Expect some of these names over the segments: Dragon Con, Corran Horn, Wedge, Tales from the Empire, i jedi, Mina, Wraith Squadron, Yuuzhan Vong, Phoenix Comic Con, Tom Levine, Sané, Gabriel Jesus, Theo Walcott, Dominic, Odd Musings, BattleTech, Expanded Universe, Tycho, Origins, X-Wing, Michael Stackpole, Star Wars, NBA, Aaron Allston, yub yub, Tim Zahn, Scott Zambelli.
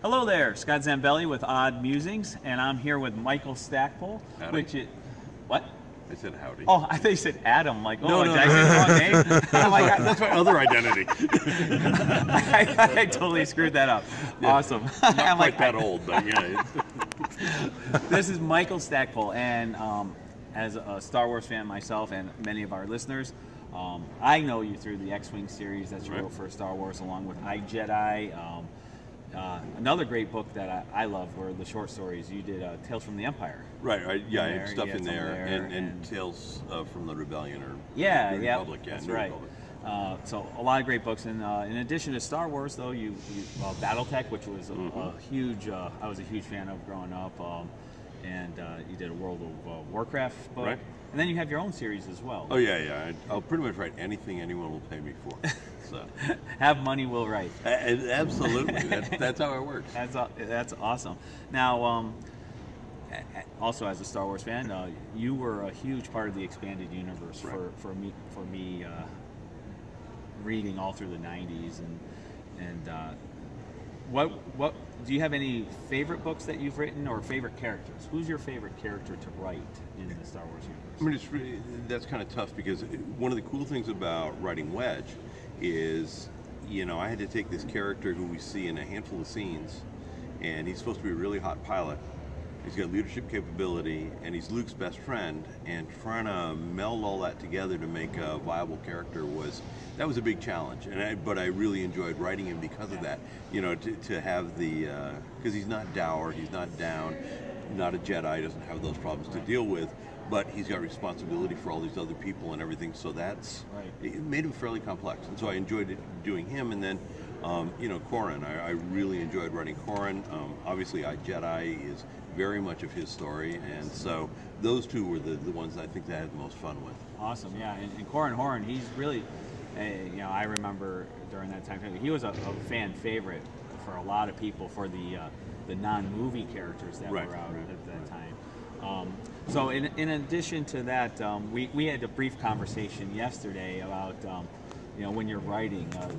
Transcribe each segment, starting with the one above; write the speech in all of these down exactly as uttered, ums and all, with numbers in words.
Hello there, Scott Zambelli with Odd Musings, and I'm here with Michael Stackpole. Howdy. Which is, what? I said howdy. Oh, I thought you said Adam. Like, no, oh, no, did no. I say the wrong name? Oh my God, that's my other identity. I, I totally screwed that up. Yeah. Awesome. I'm not I'm quite like, that old, but yeah. This is Michael Stackpole, and um, as a Star Wars fan myself, and many of our listeners, um, I know you through the X-Wing series. That's your real first Star Wars, along with I Jedi. Um, Uh, another great book that I, I love were the short stories. You did uh, Tales from the Empire. Right, right. Yeah, I have stuff in there. And, and, and Tales uh, from the Rebellion. Or yeah, New yeah. Republic, yeah. That's New right. Republic. Uh, so a lot of great books. And uh, in addition to Star Wars, though, you, you uh, BattleTech, which was a, mm-hmm. a huge, uh, I was a huge fan of growing up. Um, and uh, you did a World of uh, Warcraft book. Right. And then you have your own series as well. Oh, yeah, yeah. I'll pretty much write anything anyone will pay me for. So. Have money, will write. Uh, absolutely. That's, that's how it works. That's that's awesome. Now, um, also as a Star Wars fan, uh, you were a huge part of the Expanded Universe right. for, for me, for me uh, reading all through the nineties. And, and uh, what what do you have any favorite books that you've written or favorite characters? Who's your favorite character to write in the Star Wars universe? I mean, it's really, that's kind of tough because one of the cool things about writing Wedge is, you know, I had to take this character who we see in a handful of scenes, and he's supposed to be a really hot pilot. He's got leadership capability, and he's Luke's best friend, and trying to meld all that together to make a viable character was, that was a big challenge. And I, but I really enjoyed writing him because of that, you know, to, to have the, because uh, he's not dour, he's not down, not a Jedi, doesn't have those problems to deal with, but he's got responsibility for all these other people and everything, so that's, it made him fairly complex. And so I enjoyed it, doing him, and then, um, you know, Corran, I, I really enjoyed writing Corran. Um, obviously, I Jedi is very much of his story, and so those two were the, the ones I think that I had the most fun with. Awesome, yeah, and, and Corran Horn, he's really, uh, you know, I remember during that time, he was a, a fan favorite for a lot of people for the uh, the non-movie characters that right. were out right. at that time. Um, so in, in addition to that, um, we, we had a brief conversation yesterday about, um, you know, when you're writing, uh,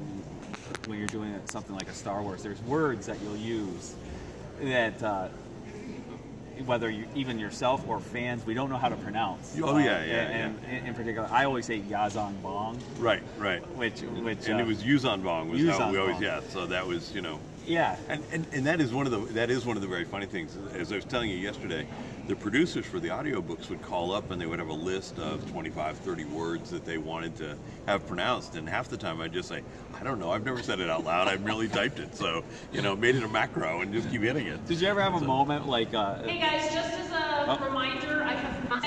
when you're doing something like a Star Wars, there's words that you'll use that, uh, whether you, even yourself or fans, we don't know how to pronounce. Oh, um, yeah, yeah, and, yeah. And in particular, I always say Yuuzhan Vong. Right, right. Which, which. And uh, it was Yuuzhan Vong was Yuuzhan how we always, Vong. yeah, so that was, you know. Yeah. And, and, and that is one of the, that is one of the very funny things. As I was telling you yesterday, the producers for the audiobooks would call up and they would have a list of twenty-five, thirty words that they wanted to have pronounced. And half the time I'd just say, I don't know, I've never said it out loud. I've merely typed it. So, you know, made it a macro and just keep hitting it. Did you ever have so, a moment like... Uh, hey guys, just as a oh. reminder, I have not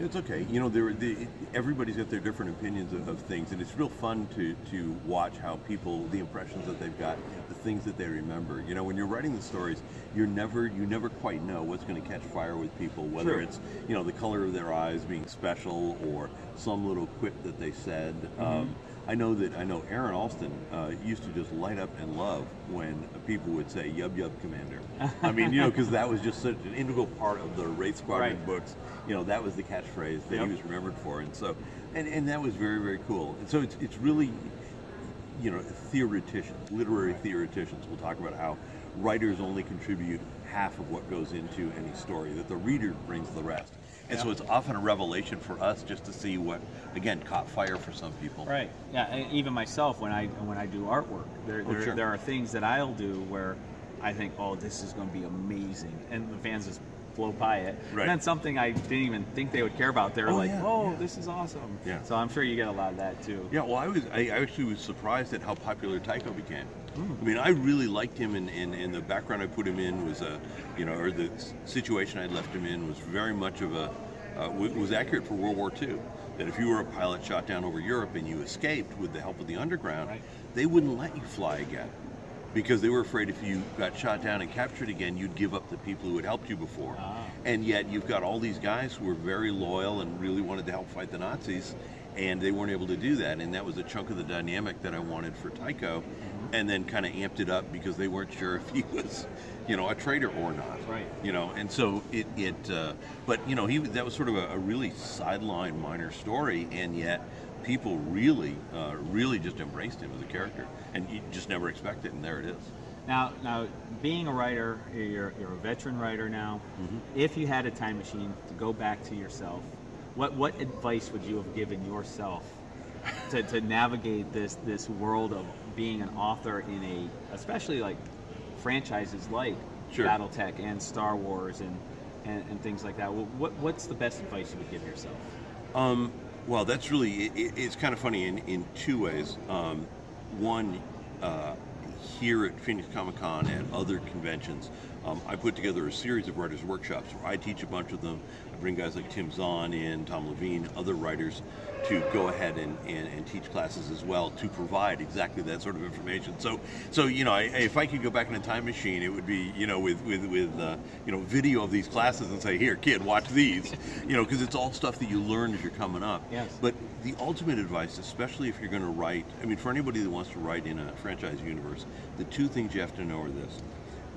It's okay. You know, there, the, everybody's got their different opinions of, of things, and it's real fun to, to watch how people, the impressions that they've got, the things that they remember. You know, when you're writing the stories, you're never, you never quite know what's going to catch fire with people, whether True. it's, you know, the color of their eyes being special or some little quip that they said. Mm-hmm. um, I know that, I know Aaron Allston uh, used to just light up and love when people would say, yub yub, Commander. I mean, you know, because that was just such an integral part of the Wraith Squadron right. books. You know, that was the catchphrase that yep. he was remembered for. And so, and, and that was very, very cool. And so it's, it's really, you know, theoreticians, literary right. theoreticians will talk about how writers only contribute half of what goes into any story, that the reader brings the rest. And yeah. so it's often a revelation for us just to see what, again, caught fire for some people. Right. Yeah. And even myself, when I when I do artwork, there oh, there, sure. there are things that I'll do where I think, oh, this is going to be amazing, and the fans just blow by it. Right. And then something I didn't even think they would care about, they're oh, like, yeah, oh, yeah. this is awesome. Yeah. So I'm sure you get a lot of that too. Yeah. Well, I was I actually was surprised at how popular Tycho became. I mean, I really liked him, and, and, and the background I put him in was a, you know, or the situation I left him in was very much of a, uh, was accurate for World War Two. That if you were a pilot shot down over Europe and you escaped with the help of the underground, right. they wouldn't let you fly again. Because they were afraid if you got shot down and captured again, you'd give up the people who had helped you before. Ah. And yet you've got all these guys who were very loyal and really wanted to help fight the Nazis, and they weren't able to do that. And that was a chunk of the dynamic that I wanted for Tycho. And then kind of amped it up because they weren't sure if he was, you know, a traitor or not. Right. You know, and so it, it uh, but, you know, he that was sort of a, a really sideline minor story, and yet people really, uh, really just embraced him as a character, and you just never expect it, and there it is. Now, now, being a writer, you're, you're a veteran writer now. Mm-hmm. If you had a time machine to go back to yourself, what what advice would you have given yourself to, to navigate this this world of being an author in a, especially like franchises like sure. BattleTech and Star Wars and, and and things like that? What what's the best advice you would give yourself? Um, well, that's really it, it's kind of funny in in two ways. Um, one. Uh, Here at Phoenix Comic Con and other conventions, um, I put together a series of writers' workshops where I teach a bunch of them. I bring guys like Tim Zahn in, Tom Levine, other writers to go ahead and, and, and teach classes as well to provide exactly that sort of information. So, so you know, I, if I could go back in a time machine, it would be, you know, with with, with uh, you know, video of these classes and say, here, kid, watch these, you know, because it's all stuff that you learn as you're coming up. Yes. But the ultimate advice, especially if you're going to write, I mean, for anybody that wants to write in a franchise universe, the two things you have to know are this.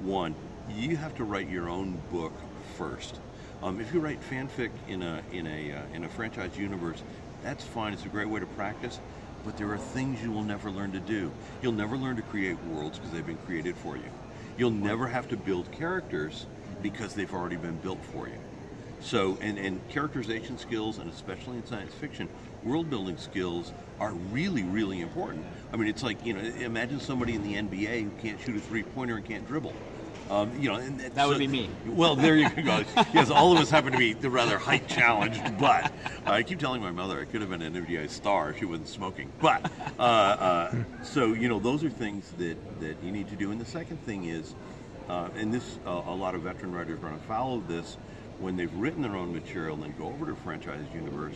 One, you have to write your own book first. Um, if you write fanfic in a in a uh, in a franchise universe, that's fine. It's a great way to practice, but there are things you will never learn to do. You'll never learn to create worlds because they've been created for you. You'll never have to build characters because they've already been built for you. So, and, and characterization skills, and especially in science fiction, world building skills are really, really important. I mean, it's like, you know, imagine somebody in the N B A who can't shoot a three pointer and can't dribble. Um, you know, and that so, would be me. Well, there you go. Yes, all of us happen to be the rather height challenged, but uh, I keep telling my mother I could have been an N B A star if she wasn't smoking. But uh, uh, so you know, those are things that that you need to do. And the second thing is, uh, and this uh, a lot of veteran writers run afoul of this when they've written their own material and then go over to a franchise universe.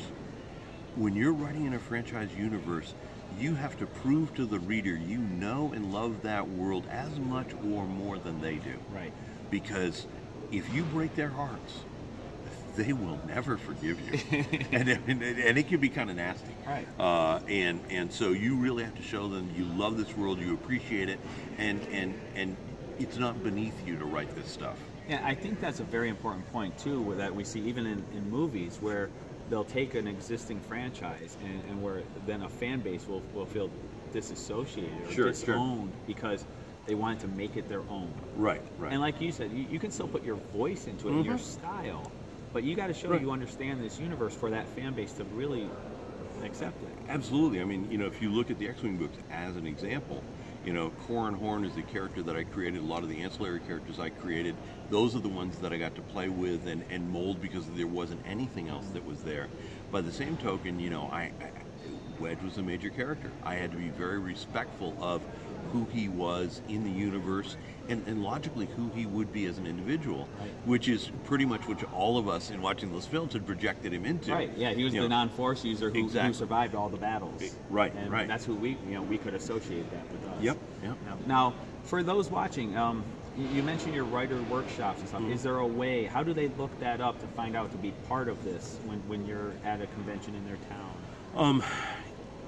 When you're writing in a franchise universe, you have to prove to the reader you know and love that world as much or more than they do. Right. Because if you break their hearts, they will never forgive you. and, and, and it can be kind of nasty. Right. Uh, and, and so you really have to show them you love this world, you appreciate it, and, and, and it's not beneath you to write this stuff. Yeah, I think that's a very important point, too, that we see even in, in movies where they'll take an existing franchise and, and where then a fan base will, will feel disassociated or sure, disowned sure. because they wanted to make it their own. Right, right. And like you said, you, you can still put your voice into it mm-hmm. and your style, but you got to show right. you understand this universe for that fan base to really accept it. Absolutely. I mean, you know, if you look at the X-Wing books as an example, you know, Corran Horn is the character that I created. A lot of the ancillary characters I created, those are the ones that I got to play with and, and mold because there wasn't anything else that was there. By the same token, you know, I, I Wedge was a major character. I had to be very respectful of who he was in the universe and, and logically who he would be as an individual, right. which is pretty much what all of us in watching those films had projected him into. Right, yeah, he was you the non-force user who, exactly. who survived all the battles. Right, and right. that's who we, you know, we could associate that with us. Yep, yep. Now, now for those watching, um, you mentioned your writer workshops and stuff. Mm-hmm. Is there a way, how do they look that up to find out to be part of this when, when you're at a convention in their town? Um,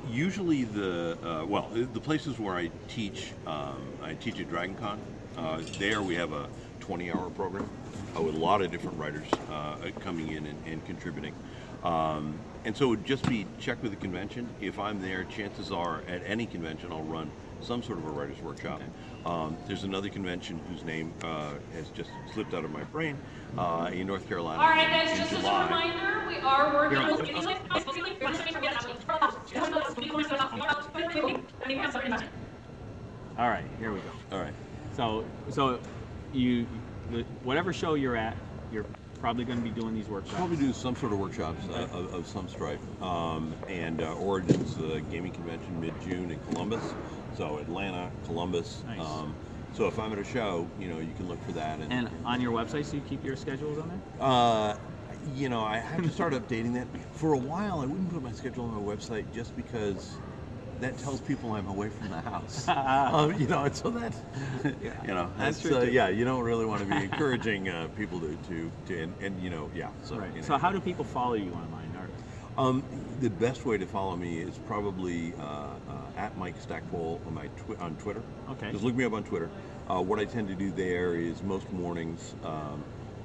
Usually the, uh, well, the places where I teach, um, I teach at Dragon Con. Uh, there we have a twenty hour program uh, with a lot of different writers uh, coming in and, and contributing. Um, and so it would just be check with the convention. If I'm there, chances are at any convention I'll run some sort of a writer's workshop. Okay. Um, there's another convention whose name uh, has just slipped out of my brain uh, in North Carolina. All right, guys, just July. As a reminder, we are working on getting it. All right, here we go. All right. So, so you, whatever show you're at, you're probably going to be doing these workshops. Probably do some sort of workshops uh, of, of some stripe. Um, and uh, Origins uh, gaming convention mid-June in Columbus. So Atlanta, Columbus. Nice. Um, so if I'm at a show, you know, you can look for that. And, and on your website, so you keep your schedules on there? Uh, you know, I have to start updating that. For a while, I wouldn't put my schedule on my website just because that tells people I'm away from the house. um, you know, and so that, yeah, you know, that's, that's true. Uh, yeah, you don't really want to be encouraging uh, people to, to, to and, and, you know, yeah. So, right. you know. So how do people follow you online? Or? Um, the best way to follow me is probably uh, uh, at Mike Stackpole on, my twi on Twitter. Okay. Just look me up on Twitter. Uh, what I tend to do there is most mornings, um,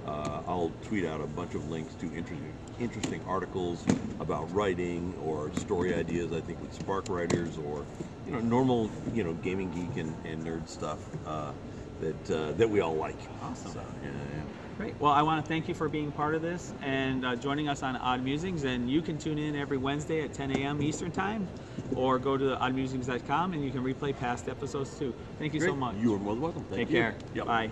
Uh, I'll tweet out a bunch of links to interesting, interesting articles about writing or story ideas I think would spark writers, or you know, normal you know gaming geek and, and nerd stuff uh, that uh, that we all like. Awesome. So, yeah, yeah. Great. Well, I want to thank you for being part of this and uh, joining us on Odd Musings. And you can tune in every Wednesday at ten a m Eastern Time, or go to odd musings dot com and you can replay past episodes too. Thank you Great. so much. You are more than welcome. Thank Take you. care. Yep. Bye.